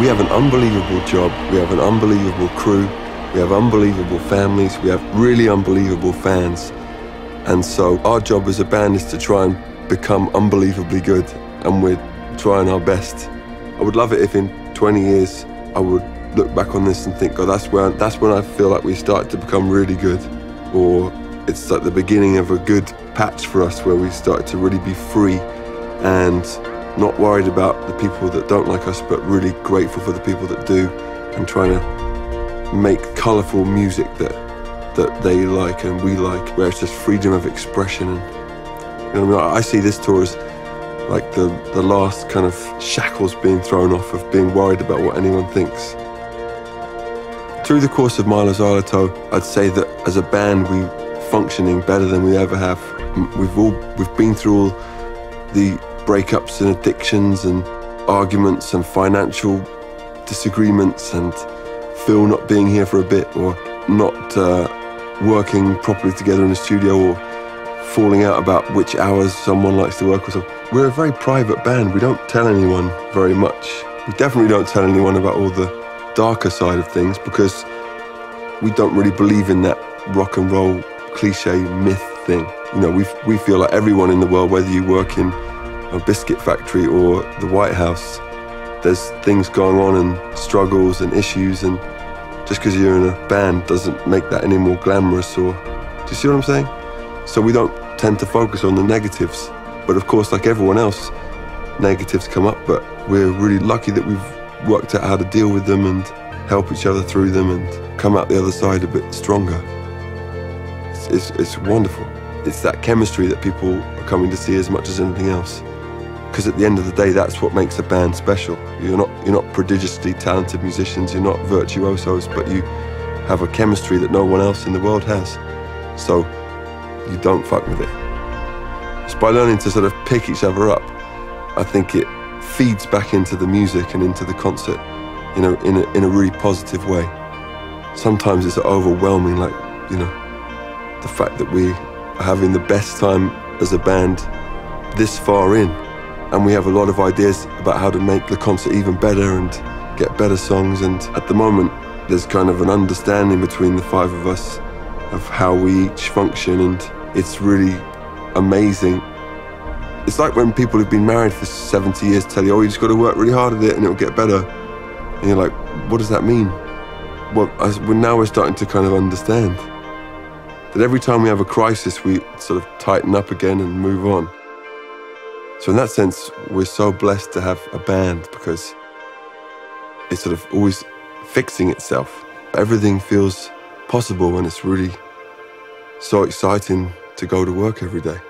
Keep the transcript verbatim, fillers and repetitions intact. We have an unbelievable job, we have an unbelievable crew, we have unbelievable families, we have really unbelievable fans. And so our job as a band is to try and become unbelievably good, and we're trying our best. I would love it if in twenty years I would look back on this and think, oh, that's when, that's when I feel like we started to become really good, or it's like the beginning of a good patch for us where we started to really be free and not worried about the people that don't like us, but really grateful for the people that do, and trying to make colourful music that that they like and we like, where it's just freedom of expression. And you know, I see this tour as like the, the last kind of shackles being thrown off of being worried about what anyone thinks. Through the course of Mylo Xyloto, I'd say that as a band we're functioning better than we ever have. We've all we've been through all the breakups and addictions and arguments and financial disagreements and Phil not being here for a bit, or not uh, working properly together in the studio, or falling out about which hours someone likes to work or something. We're a very private band. We don't tell anyone very much. We definitely don't tell anyone about all the darker side of things, because we don't really believe in that rock and roll cliche myth thing. You know, we we feel like everyone in the world, whether you work in a biscuit factory or the White House, there's things going on and struggles and issues, and just because you're in a band doesn't make that any more glamorous. Or, do you see what I'm saying? So we don't tend to focus on the negatives, but of course, like everyone else, negatives come up, but we're really lucky that we've worked out how to deal with them and help each other through them and come out the other side a bit stronger. It's, it's wonderful. It's that chemistry that people are coming to see as much as anything else. Because at the end of the day, that's what makes a band special. You're not, you're not prodigiously talented musicians, you're not virtuosos, but you have a chemistry that no one else in the world has. So you don't fuck with it. It's by learning to sort of pick each other up, I think it feeds back into the music and into the concert, you know, in a, in a really positive way. Sometimes it's overwhelming, like, you know, the fact that we are having the best time as a band this far in, and we have a lot of ideas about how to make the concert even better and get better songs. And at the moment there's kind of an understanding between the five of us of how we each function, and it's really amazing. It's like when people who've been married for seventy years tell you, oh, you just got to work really hard at it and it'll get better, and you're like, what does that mean? Well, I, well now we're starting to kind of understand that every time we have a crisis, we sort of tighten up again and move on. So in that sense, we're so blessed to have a band, because it's sort of always fixing itself. Everything feels possible, and it's really so exciting to go to work every day.